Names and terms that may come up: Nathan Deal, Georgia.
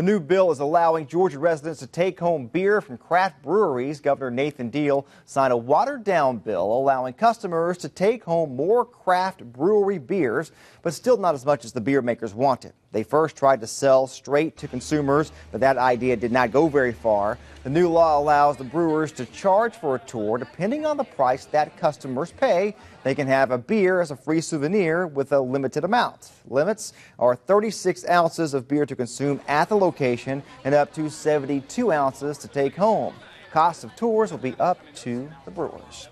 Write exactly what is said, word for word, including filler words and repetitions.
The new bill is allowing Georgia residents to take home beer from craft breweries. Governor Nathan Deal signed a watered-down bill allowing customers to take home more craft brewery beers, but still not as much as the beer makers wanted. They first tried to sell straight to consumers, but that idea did not go very far. The new law allows the brewers to charge for a tour depending on the price that customers pay. They can have a beer as a free souvenir with a limited amount. Limits are thirty-six ounces of beer to consume at the location and up to seventy-two ounces to take home. Cost of tours will be up to the brewers.